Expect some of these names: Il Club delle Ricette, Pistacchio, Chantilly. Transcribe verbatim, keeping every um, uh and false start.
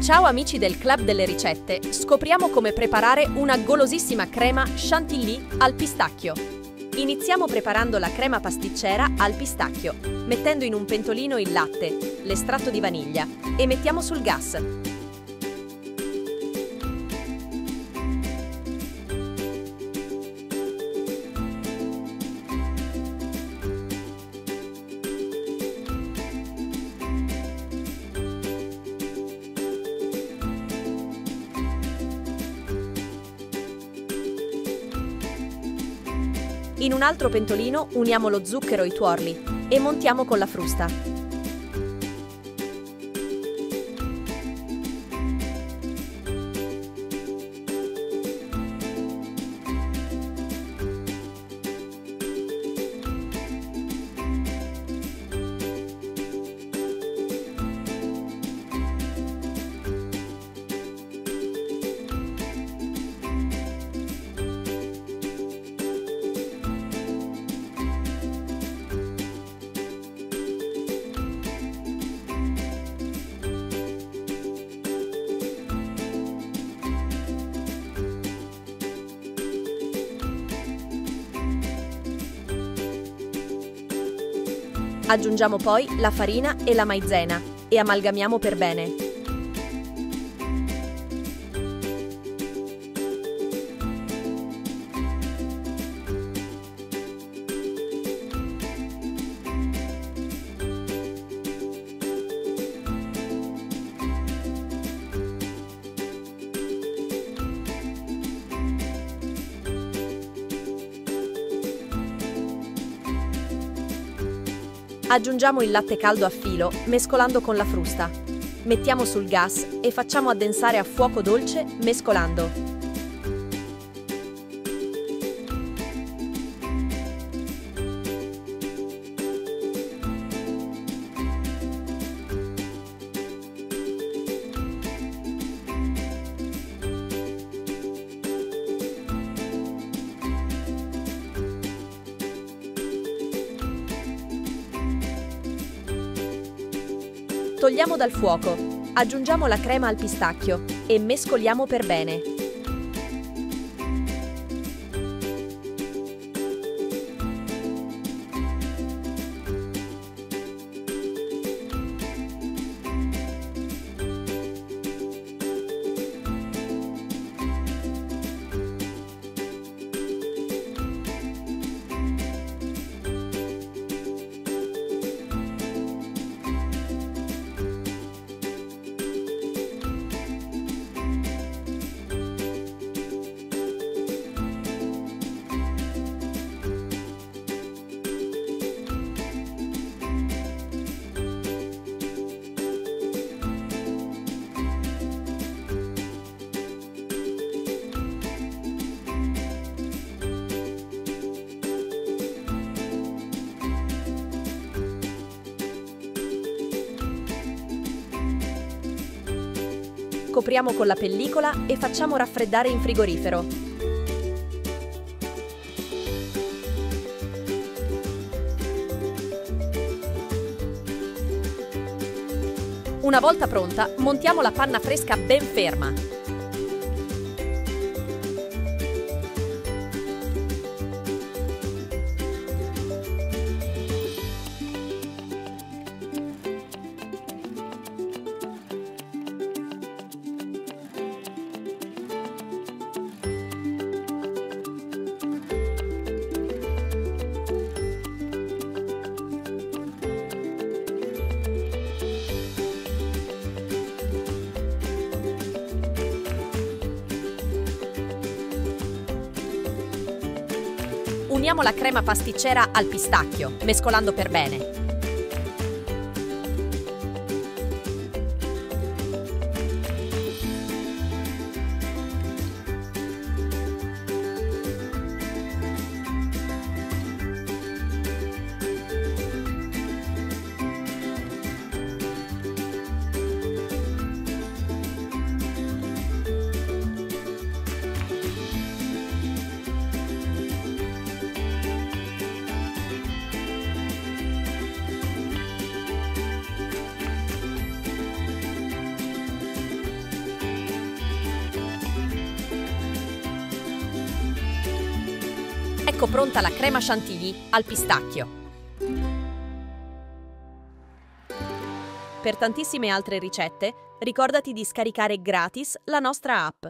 Ciao amici del Club delle Ricette, scopriamo come preparare una golosissima crema Chantilly al pistacchio. Iniziamo preparando la crema pasticcera al pistacchio, mettendo in un pentolino il latte, l'estratto di vaniglia e mettiamo sul gas. In un altro pentolino uniamo lo zucchero e i tuorli e montiamo con la frusta. Aggiungiamo poi la farina e la maizena e amalgamiamo per bene. Aggiungiamo il latte caldo a filo, mescolando con la frusta. Mettiamo sul gas e facciamo addensare a fuoco dolce, mescolando. Togliamo dal fuoco, aggiungiamo la crema al pistacchio e mescoliamo per bene. Copriamo con la pellicola e facciamo raffreddare in frigorifero. Una volta pronta, montiamo la panna fresca ben ferma. Uniamo la crema pasticcera al pistacchio, mescolando per bene. Ecco pronta la crema chantilly al pistacchio. Per tantissime altre ricette, ricordati di scaricare gratis la nostra app.